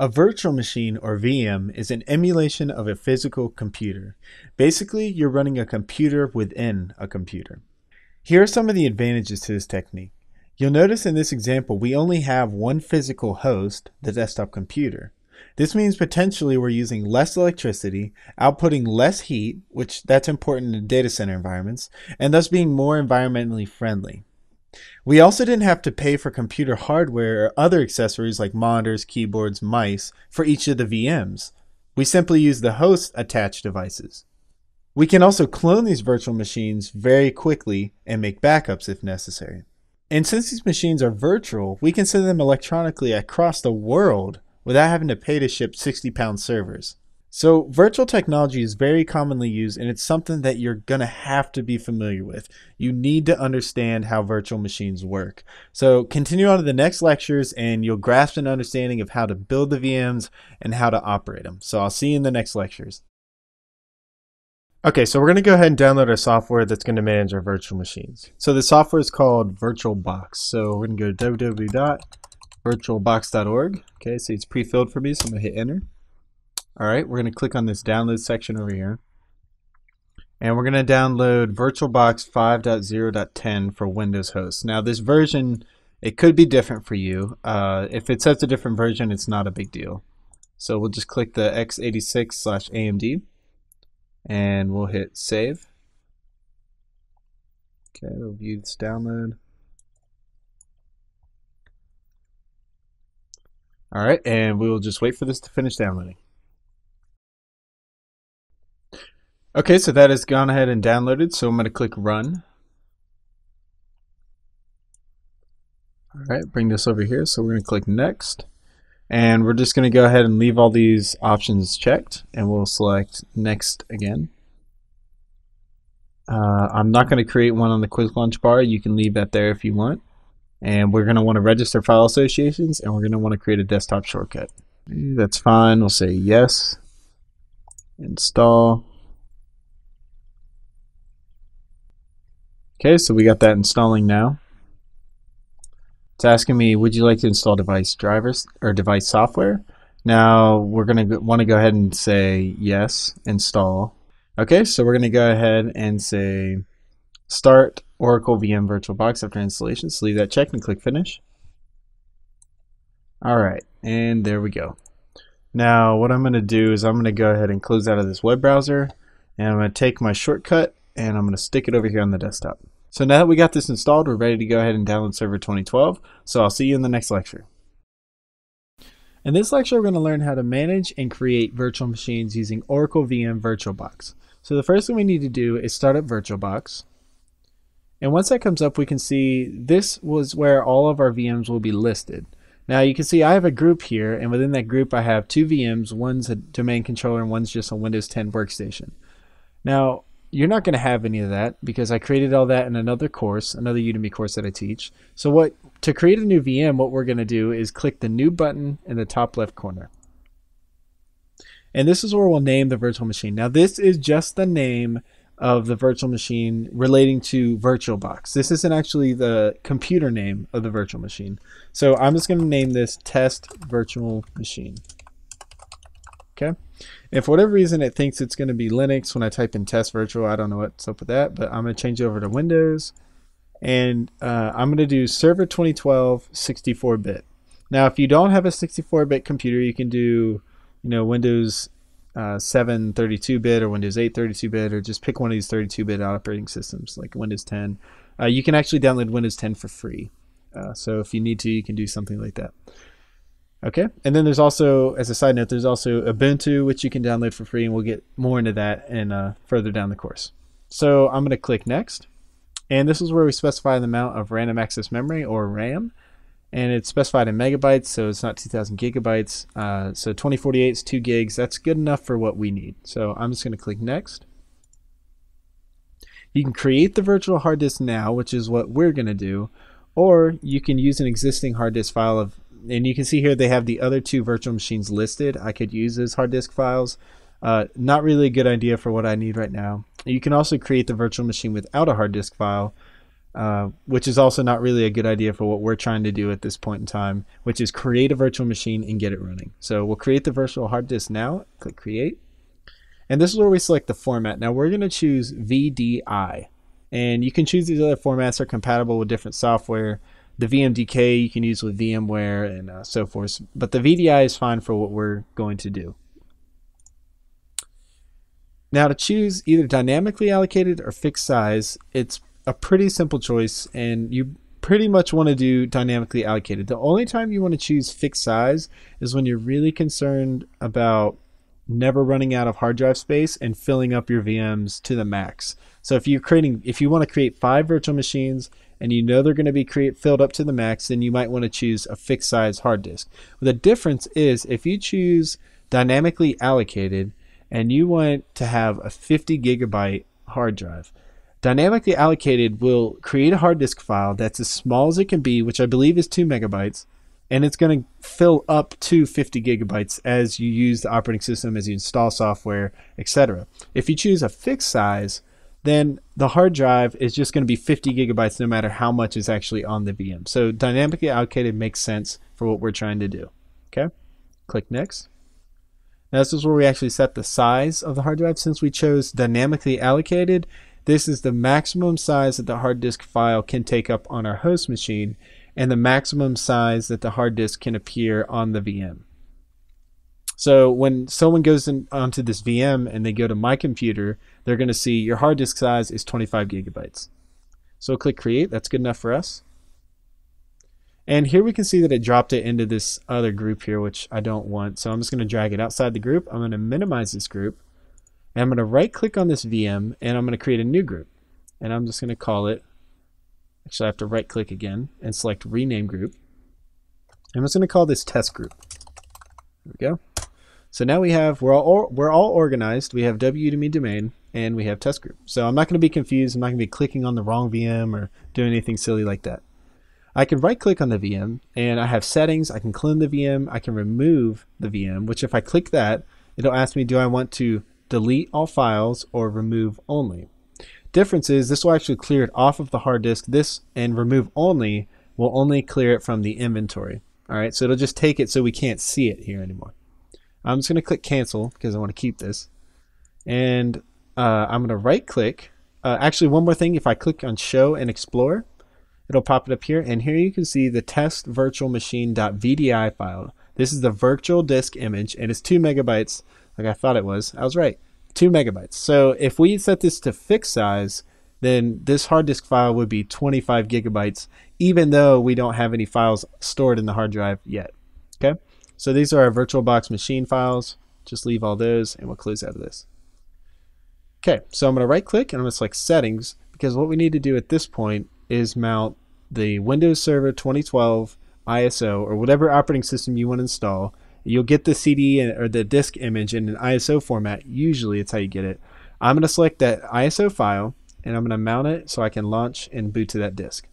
A virtual machine, or VM, is an emulation of a physical computer. Basically, you're running a computer within a computer. Here are some of the advantages to this technique. You'll notice in this example, we only have one physical host, the desktop computer. This means potentially we're using less electricity, outputting less heat, which that's important in data center environments, and thus being more environmentally friendly. We also didn't have to pay for computer hardware or other accessories like monitors, keyboards, mice for each of the VMs. We simply use the host attached devices. We can also clone these virtual machines very quickly and make backups if necessary. And since these machines are virtual, we can send them electronically across the world without having to pay to ship 60-pound servers. So virtual technology is very commonly used, and it's something that you're going to have to be familiar with. You need to understand how virtual machines work. So continue on to the next lectures, and you'll grasp an understanding of how to build the VMs and how to operate them. So I'll see you in the next lectures. Okay, so we're going to go ahead and download our software that's going to manage our virtual machines. So the software is called VirtualBox. So we're going to go to www.virtualbox.org. Okay, so it's pre-filled for me, so I'm going to hit enter. All right, we're going to click on this download section over here, and we're going to download VirtualBox 5.0.10 for Windows hosts. Now this version, it could be different for you. If it says a different version, it's not a big deal. So we'll just click the x86/AMD, and we'll hit save. Okay, we'll view this download. All right, and we will just wait for this to finish downloading. Okay, so that has gone ahead and downloaded, so I'm going to click run. All right, bring this over here, so we're going to click next. And we're just going to go ahead and leave all these options checked, and we'll select next again. I'm not going to create one on the quick launch bar. You can leave that there if you want. And we're going to want to register file associations, and we're going to want to create a desktop shortcut. That's fine, we'll say yes, install. Okay, so we got that installing now. It's asking me, would you like to install device drivers or device software? Now we're going to want to go ahead and say yes, install. Okay, so we're going to go ahead and say start Oracle VM VirtualBox after installation. So leave that checked and click finish. All right, and there we go. Now what I'm going to do is I'm going to go ahead and close out of this web browser, and I'm going to take my shortcut, and I'm going to stick it over here on the desktop. So now that we got this installed, we're ready to go ahead and download Server 2012. So I'll see you in the next lecture. In this lecture, we're going to learn how to manage and create virtual machines using Oracle VM VirtualBox. So the first thing we need to do is start up VirtualBox. And once that comes up, we can see this was where all of our VMs will be listed. Now you can see I have a group here, and within that group I have two VMs. One's a domain controller and one's just a Windows 10 workstation. Now, you're not going to have any of that because I created all that in another course, another Udemy course that I teach. So to create a new VM, what we're going to do is click the new button in the top left corner. And this is where we'll name the virtual machine. Now this is just the name of the virtual machine relating to VirtualBox. This isn't actually the computer name of the virtual machine. So I'm just going to name this test virtual machine. Okay. If for whatever reason it thinks it's going to be Linux when I type in test virtual, I don't know what's up with that, but I'm going to change it over to Windows, and I'm going to do Server 2012 64-bit. Now, if you don't have a 64-bit computer, you can do, you know, Windows 7 32-bit or Windows 8 32-bit, or just pick one of these 32-bit operating systems like Windows 10. You can actually download Windows 10 for free. So if you need to, you can do something like that. Okay, and then there's also, as a side note, there's also Ubuntu, which you can download for free, and we'll get more into that in, further down the course. So I'm going to click next, and this is where we specify the amount of random access memory, or RAM, and it's specified in megabytes, so it's not 2,000 gigabytes, so 2048 is 2 gigs. That's good enough for what we need. So I'm just going to click next. You can create the virtual hard disk now, which is what we're going to do, or you can use an existing hard disk file of, and you can see here they have the other two virtual machines listed. I could use those hard disk files. Not really a good idea for what I need right now. You can also create the virtual machine without a hard disk file. which is also not really a good idea for what we're trying to do at this point in time, which is create a virtual machine and get it running. So we'll create the virtual hard disk now, click create. And this is where we select the format. Now we're going to choose VDI, and you can choose these other formats that are compatible with different software. The VMDK you can use with VMware and so forth, but the VDI is fine for what we're going to do. Now to choose either dynamically allocated or fixed size, it's a pretty simple choice, and you pretty much want to do dynamically allocated. The only time you want to choose fixed size is when you're really concerned about never running out of hard drive space and filling up your VMs to the max. So if you want to create 5 virtual machines and you know they're going to be filled up to the max, then you might want to choose a fixed size hard disk. The difference is if you choose dynamically allocated and you want to have a 50 gigabyte hard drive, dynamically allocated will create a hard disk file that's as small as it can be, which I believe is 2 megabytes. And it's going to fill up to 50 gigabytes as you use the operating system, as you install software, etc. If you choose a fixed size, then the hard drive is just going to be 50 gigabytes no matter how much is actually on the VM. So dynamically allocated makes sense for what we're trying to do. Okay, click next. Now this is where we actually set the size of the hard drive. Since we chose dynamically allocated, this is the maximum size that the hard disk file can take up on our host machine, and the maximum size that the hard disk can appear on the VM. So when someone goes onto this VM and they go to my computer, they're going to see your hard disk size is 25 gigabytes. So click create. That's good enough for us. And here we can see that it dropped it into this other group here, which I don't want. So I'm just going to drag it outside the group. I'm going to minimize this group, and I'm going to right click on this VM, and I'm going to create a new group, and I'm just going to call it. Actually, I have to right click again and select rename group. I'm just going to call this test group. There we go. So now we're all organized. We have w/udemy domain, and we have test group. So I'm not going to be confused. I'm not going to be clicking on the wrong VM or doing anything silly like that. I can right click on the VM, and I have settings. I can clone the VM. I can remove the VM, which if I click that, it'll ask me, do I want to delete all files or remove only? Difference is this will actually clear it off of the hard disk. This and remove only will only clear it from the inventory. All right, so it'll just take it so we can't see it here anymore. I'm just going to click cancel because I want to keep this. And I'm going to right click. Actually, one more thing. If I click on show and explore, it'll pop it up here. And here you can see the test virtual machine.vdi file. This is the virtual disk image, and it's 2 megabytes like I thought it was. I was right. 2 megabytes. So if we set this to fixed size, then this hard disk file would be 25 gigabytes, even though we don't have any files stored in the hard drive yet. Okay. So these are our VirtualBox machine files. Just leave all those, and we'll close out of this. Okay. So I'm going to right click, and I'm going to select settings, because what we need to do at this point is mount the Windows Server 2012 ISO or whatever operating system you want to install. You'll get the CD or the disk image in an ISO format. Usually it's how you get it. I'm going to select that ISO file, and I'm going to mount it so I can launch and boot to that disk.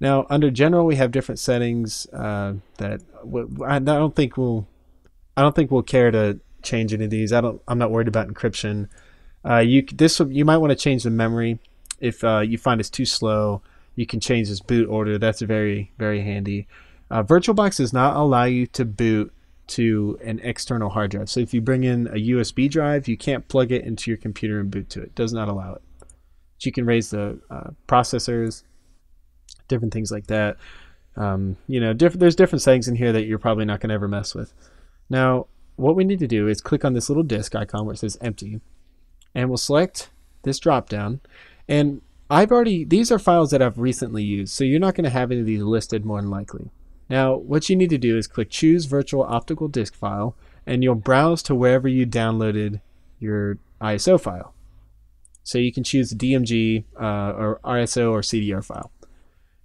Now under general, we have different settings that I don't think we'll care to change any of these. I'm not worried about encryption. You might want to change the memory. If you find it's too slow, you can change this boot order. That's very, very handy. VirtualBox does not allow you to boot to an external hard drive. So if you bring in a USB drive, you can't plug it into your computer and boot to it. It does not allow it. But you can raise the processors, different things like that. There's different settings in here that you're probably not going to ever mess with. Now, what we need to do is click on this little disk icon where it says empty, and we'll select this drop down. And these are files that I've recently used, so you're not going to have any of these listed more than likely. Now, what you need to do is click Choose Virtual Optical Disk File, and you'll browse to wherever you downloaded your ISO file. So you can choose the DMG or ISO or CDR file.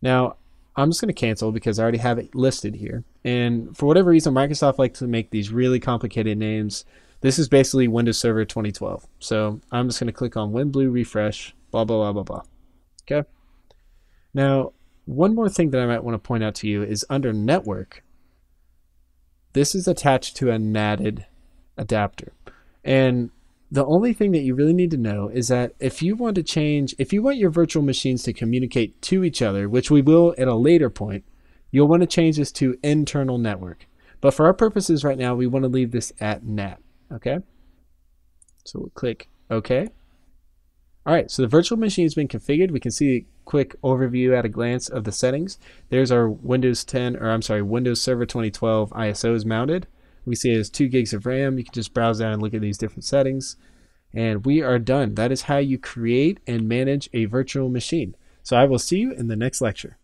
Now, I'm just going to cancel because I already have it listed here. And for whatever reason, Microsoft likes to make these really complicated names. This is basically Windows Server 2012. So I'm just going to click on WinBlue Refresh, blah, blah, blah, blah, blah. Okay. Now, one more thing that I might want to point out to you is under network, this is attached to a NATed adapter. And The only thing that you really need to know is that if you want your virtual machines to communicate to each other, which we will at a later point, you'll want to change this to internal network. But for our purposes right now, we want to leave this at NAT, okay? So we'll click OK. All right, so the virtual machine has been configured. We can see a quick overview at a glance of the settings. There's our Windows Server 2012 ISO is mounted. We see it has 2 gigs of RAM. You can just browse down and look at these different settings. And we are done. That is how you create and manage a virtual machine. So I will see you in the next lecture.